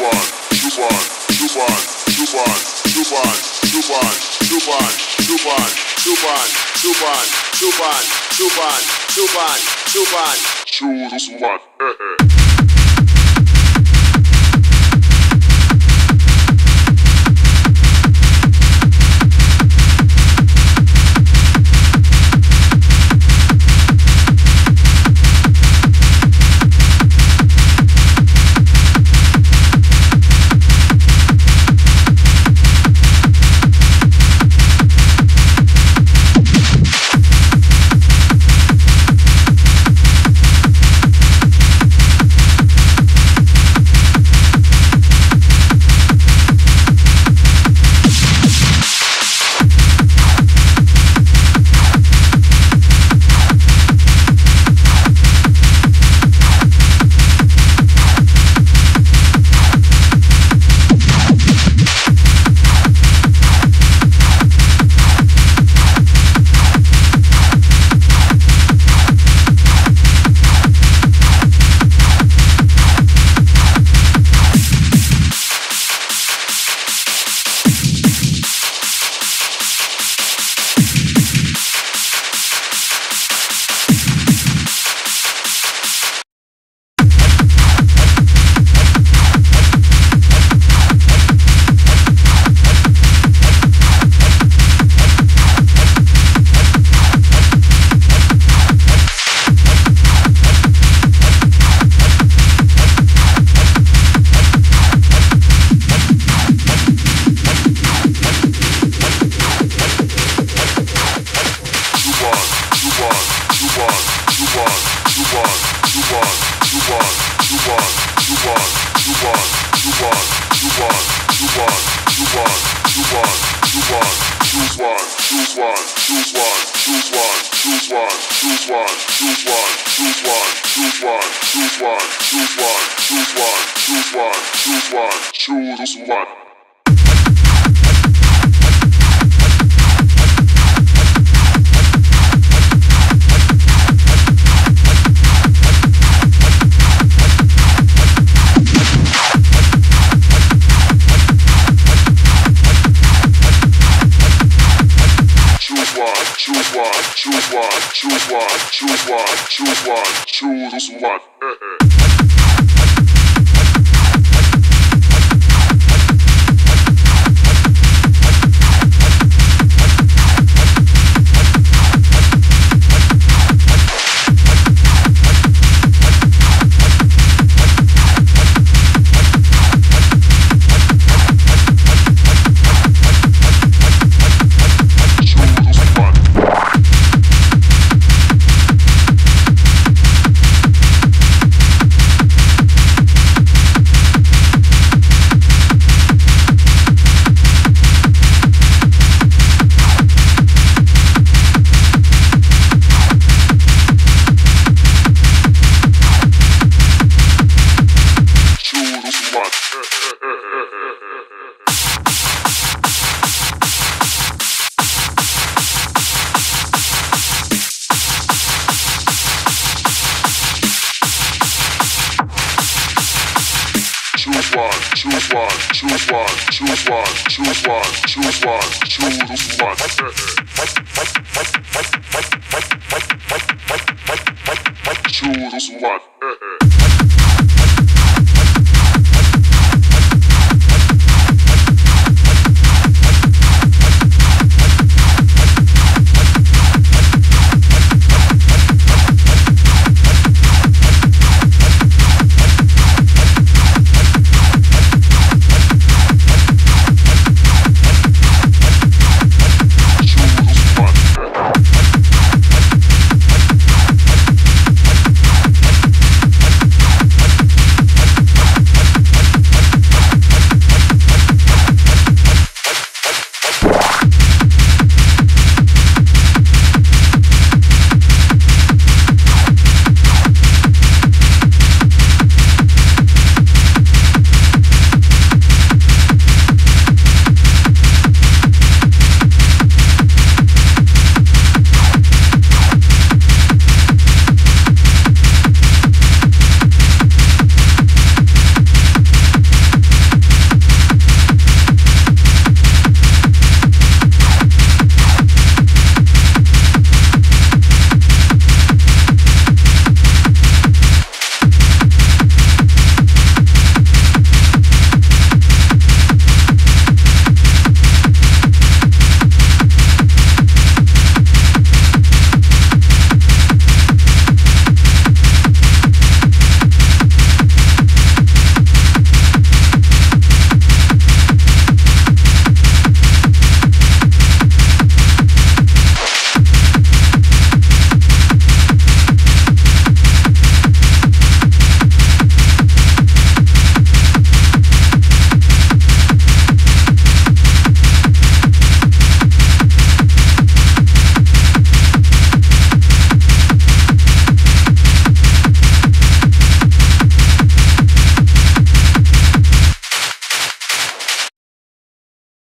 Chupan. Choose one. Choose one. Choose one.